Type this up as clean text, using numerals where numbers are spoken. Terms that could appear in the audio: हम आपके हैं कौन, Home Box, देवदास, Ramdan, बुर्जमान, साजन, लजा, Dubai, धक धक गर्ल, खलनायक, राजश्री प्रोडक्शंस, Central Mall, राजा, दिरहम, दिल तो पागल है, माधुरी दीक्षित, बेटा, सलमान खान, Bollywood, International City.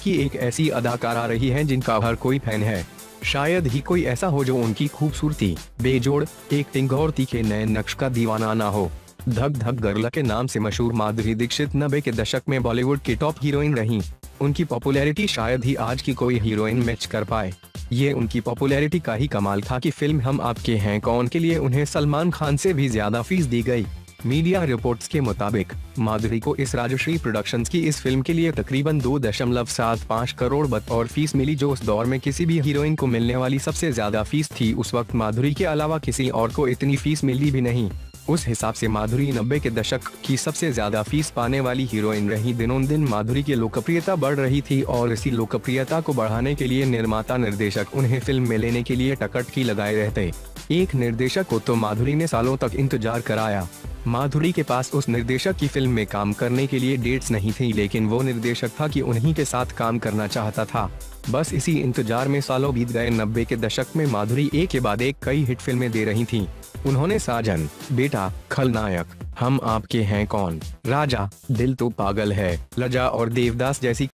की एक ऐसी अदाकारा रही हैं जिनका हर कोई फैन है। शायद ही कोई ऐसा हो जो उनकी खूबसूरती, बेजोड़ एक्टिंग और तीखे नए नक्श का दीवाना ना हो। धक धक गर्ल के नाम से मशहूर माधुरी दीक्षित 90 के दशक में बॉलीवुड की टॉप हीरोइन रहीं। उनकी पॉपुलैरिटी शायद ही आज की कोई हीरोइन मैच कर पाए। ये उनकी पॉपुलैरिटी का ही कमाल था कि फिल्म हम आपके हैं कौन के लिए उन्हें सलमान खान से भी ज्यादा फीस दी गई। मीडिया रिपोर्ट्स के मुताबिक माधुरी को इस राजश्री प्रोडक्शंस की इस फिल्म के लिए तकरीबन 2.75 करोड़ बतौर फीस मिली, जो उस दौर में किसी भी हीरोइन को मिलने वाली सबसे ज्यादा फीस थी। उस वक्त माधुरी के अलावा किसी और को इतनी फीस मिली भी नहीं। उस हिसाब से माधुरी 90 के दशक की सबसे ज्यादा फीस पाने वाली हीरोइन रही। दिनों दिन माधुरी की लोकप्रियता बढ़ रही थी और इसी लोकप्रियता को बढ़ाने के लिए निर्माता निर्देशक उन्हें फिल्म में लेने के लिए टकटकी लगाए रहते। एक निर्देशक को तो माधुरी ने सालों तक इंतजार कराया। माधुरी के पास उस निर्देशक की फिल्म में काम करने के लिए डेट्स नहीं थी, लेकिन वो निर्देशक था कि उन्हीं के साथ काम करना चाहता था। बस इसी इंतजार में सालों बीत गए। 90 के दशक में माधुरी एक के बाद एक कई हिट फिल्में दे रही थीं। उन्होंने साजन, बेटा, खलनायक, हम आपके हैं कौन, राजा, दिल तो पागल है, लजा और देवदास जैसी